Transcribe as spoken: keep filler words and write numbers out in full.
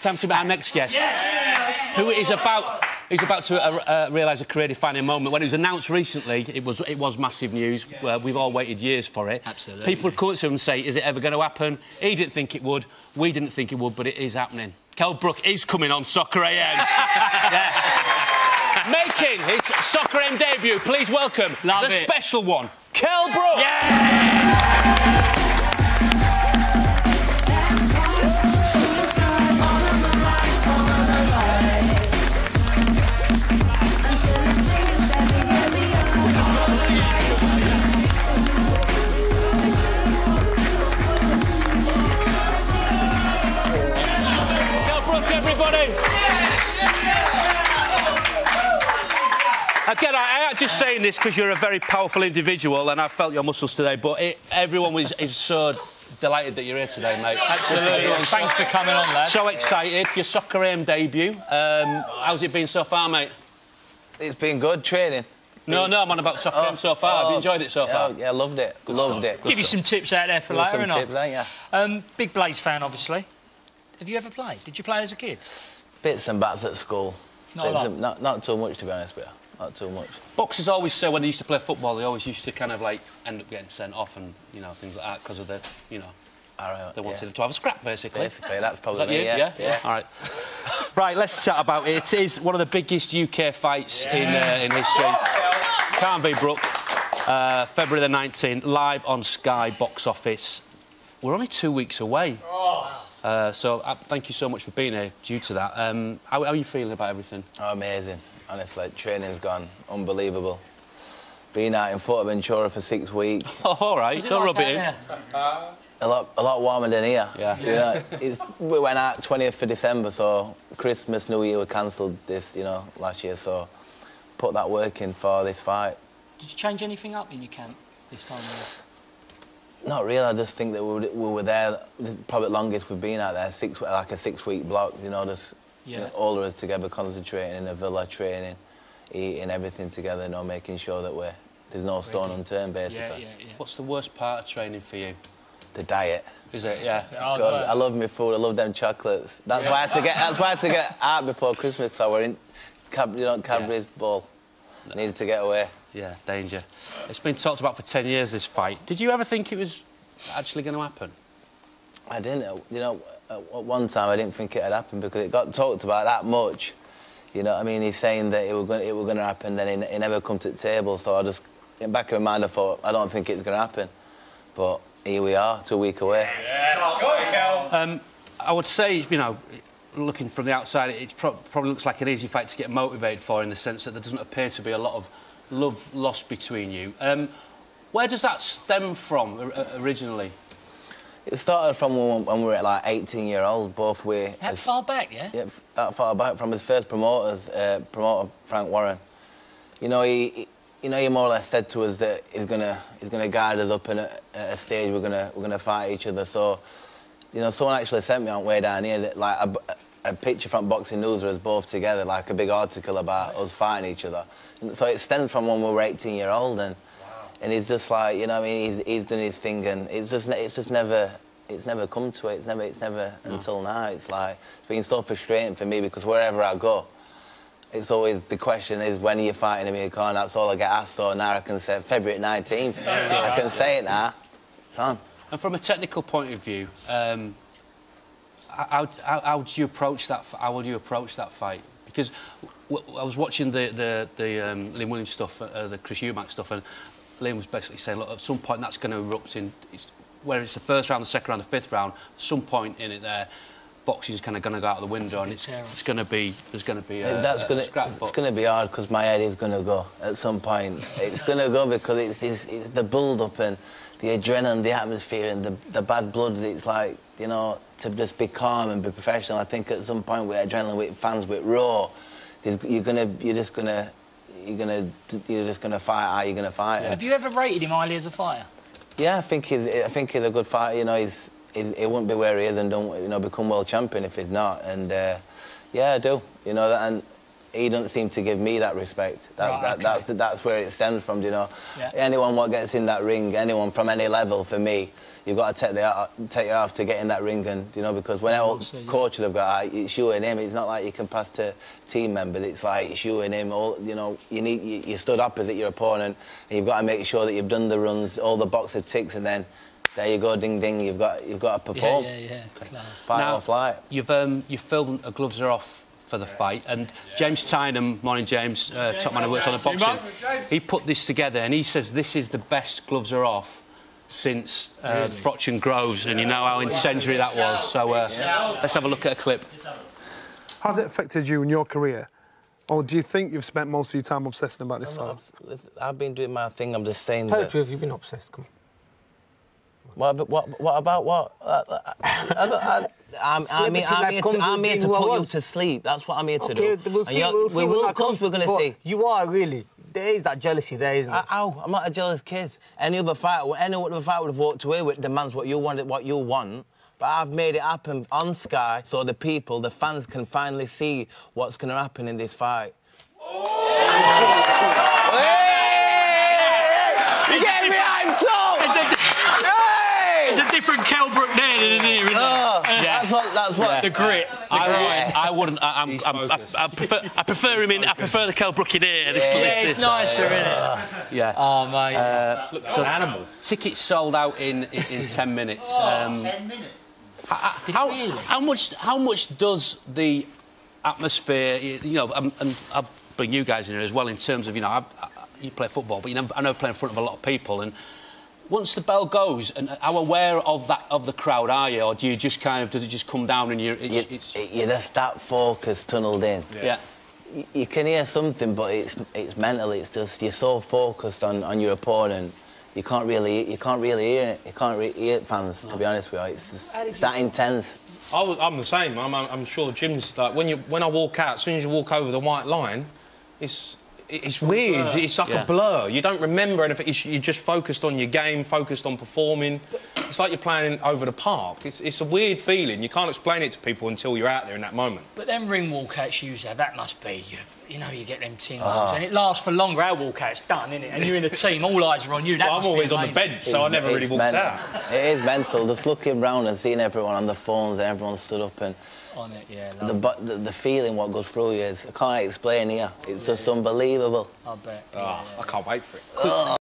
Time to meet our next guest, yes! who is about he's about to uh, uh, realise a career-defining moment. When it was announced recently, it was it was massive news. Yeah. Uh, we've all waited years for it. Absolutely. People would come to him and say, "Is it ever going to happen?" He didn't think it would. We didn't think it would, but it is happening. Kell Brook is coming on Soccer A M. Yeah. Making his Soccer A M debut. Please welcome Love the it. special one, Kell Brook. Yeah. Again, I, I'm just saying this because you're a very powerful individual and I felt your muscles today, but it, everyone was, is so delighted that you're here today, mate. Absolutely. Absolutely. Thanks for coming on, lad. So excited. Your Soccer A M debut. Um, how's it been so far, mate? It's been good, training. No, no, I'm on about Soccer A M oh, so far. Oh, have you enjoyed it so far? Yeah, yeah loved it. Good loved stuff. it. Good Give stuff. you some tips out there for Give later, and tips, right, yeah. Um Big Blaze fan, obviously. Have you ever played? Did you play as a kid? Bits and bats at school. Not a lot. And, not, not too much, to be honest with you. Not too much. Boxers always say when they used to play football, they always used to kind of like end up getting sent off and you know things like that because of the you know right, they wanted yeah. to have a scrap basically. Basically, that's probably that me, yeah. yeah. Yeah, all right, right. Let's chat about it. It is one of the biggest U K fights yes. in uh, in history. Kell v Brook, uh, February the nineteenth, live on Sky Box Office. We're only two weeks away. Oh. Uh, so uh, thank you so much for being here. Due to that, um, how, how are you feeling about everything? Oh, amazing. Honestly, training's gone unbelievable. Been out in Fort Ventura for six weeks. Oh, all right, don't like rub it in. There? A lot, a lot warmer than here. Yeah. yeah. You know, it's, we went out twentieth of December, so Christmas, New Year were cancelled this, you know, last year. So put that work in for this fight. Did you change anything up in your camp this time around? Not really. I just think that we were, we were there. This is probably the longest we've been out there, six, like a six-week block. You know, just. Yeah. You know, all of us together, concentrating in a villa, training, eating everything together, you know, making sure that we're there's no stone really? unturned, basically. Yeah, yeah, yeah. What's the worst part of training for you? The diet. Is it? Yeah. Is it God, I love my food. I love them chocolates. That's yeah. why I had to get. That's why I had to get out before Christmas. Cause I were in, Cab, you know, Cadbury's yeah. ball. No. Needed to get away. Yeah, danger. It's been talked about for ten years. This fight. Did you ever think it was actually going to happen? I didn't. You know. At one time, I didn't think it had happened because it got talked about that much. You know what I mean? He's saying that it was going, it was going to happen, then it, it never come to the table. So I just, in the back of my mind, I thought, I don't think it's going to happen. But here we are, two weeks away. Yes. Um, I would say, you know, looking from the outside, it pro probably looks like an easy fight to get motivated for in the sense that there doesn't appear to be a lot of love lost between you. Um, where does that stem from originally? It started from when we were like eighteen year old, both we. That as, far back, yeah? Yeah, that far back from his first promoters, uh, promoter Frank Warren. You know, he, he, you know, he more or less said to us that he's gonna, he's gonna guide us up in a, a stage. We're gonna, we're gonna fight each other. So, you know, someone actually sent me on way down here that, like a, a picture from Boxing News of us both together, like a big article about right. us fighting each other. So it stems from when we were eighteen year old and. And he's just like, you know, I mean, he's he's done his thing, and it's just it's just never it's never come to it. It's never it's never no. until now. It's like it's been so frustrating for me because wherever I go, it's always the question is when are you fighting Amir Khan? That's all I get asked. So now I can say February nineteenth. Yeah. I can say it now. It's on. And from a technical point of view, um, how, how how do you approach that? How would you approach that fight? Because I was watching the the the um, Liam Williams stuff, uh, the Chris Eubank stuff, and. Liam was basically saying, look, at some point that's going to erupt in, it's, whether it's the first round, the second round, the fifth round, some point in it there, boxing's kind of going to go out the window and it's, it's going to be, there's going to be a, that's a, gonna, a scrap It's going to be hard because my head is going to go at some point. It's going to go because it's, it's, it's the build-up and the adrenaline, the atmosphere and the, the bad blood. It's like, you know, to just be calm and be professional. I think at some point with adrenaline, with fans, with raw, you're, gonna, you're just going to... You're gonna, you're just gonna fight. How you're gonna fight? Yeah. Have you ever rated him highly as a fighter? Yeah, I think he's, I think he's a good fighter. You know, he's, he's, he wouldn't be where he is and don't, you know, become world champion if he's not. And uh, yeah, I do. You know, and he doesn't seem to give me that respect. That, right, that, okay. That's that's where it stems from, do you know? Yeah. Anyone what gets in that ring, anyone from any level, for me, you've got to take the take your off to get in that ring, and do you know, because when all yeah. coaches have got out, it's you and him. It's not like you can pass to team members. It's like it's you and him. All you know, you need you, you stood opposite your opponent, and you've got to make sure that you've done the runs, all the box of ticks, and then. There you go, ding ding. You've got you've got to perform. Yeah, yeah, yeah. Fight now, or flight. You've um you filmed a Gloves Are Off for the yeah. fight, and yeah. James Tynan, morning James, uh, James top man who works on the boxing. He put this together, and he says this is the best Gloves Are Off since uh, really? Froch and Groves, and you know how incendiary that was. So uh, yeah. let's have a look at a clip. How's it affected you in your career? Or do you think you've spent most of your time obsessing about this I'm fight? Not, I've been doing my thing. I'm just saying. Tell the truth, you've been obsessed. Come on. What, what, what about what? I, I, I, I mean, I'm here to, I'm here to put you to sleep. That's what I'm here to okay, do. We'll see, we'll see, we'll, of course we're going to see. You are, really. There is that jealousy there, isn't there? Ow, I'm not a jealous kid. Any other fighter, any other fighter would have walked away with demands what you wanted, what you want. But I've made it happen on Sky so the people, the fans, can finally see what's going to happen in this fight. Hey! You get me? I'm told! It's a different Kell Brook there than in here, isn't oh, it? Yeah. That's what. That's what. Yeah. The grit. The I, grit. I, I wouldn't. I, I'm, I'm, I, I prefer. I prefer him in. I prefer the Kell Brook in here. Yeah, this, yeah this, it's this. nicer, isn't uh, it? Yeah. Oh mate. Uh, Look, so an animal. Tickets sold out in in, in ten minutes. Oh, um, ten minutes. How, how, how much? How much does the atmosphere? You know, and, and I'll bring you guys in here as well. In terms of, you know, I, I, you play football, but you know, I know play in front of a lot of people and. Once the bell goes, and how aware of that of the crowd are you, or do you just kind of does it just come down and you're it's, you, it's... you're just that focused, tunnelled in. Yeah. yeah. You can hear something, but it's it's mental. It's just you're so focused on, on your opponent, you can't really you can't really hear it. You can't really hear it, fans. No. To be honest with you, it's just, it's that intense. I was, I'm the same. I'm I'm sure Jim's like when you when I walk out, as soon as you walk over the white line, it's. It's weird. It's like yeah. a blur. You don't remember anything. You're just focused on your game, focused on performing. It's like you're playing over the park. It's, it's a weird feeling. You can't explain it to people until you're out there in that moment. But them ring walkouts you have, that must be, you, you know, you get them teams. Oh. And it lasts for longer. Our walkout's done, isn't it? And you're in a team, all eyes are on you. That well, I'm always on the bench, so I never really walked mental. out. It is mental. Just looking round and seeing everyone on the phones and everyone stood up and... On it, yeah. The, the, the feeling what goes through you is, I can't explain here. It's yeah, just yeah. unbelievable. I bet. Oh, yeah, yeah, I yeah. can't wait for it. Quick,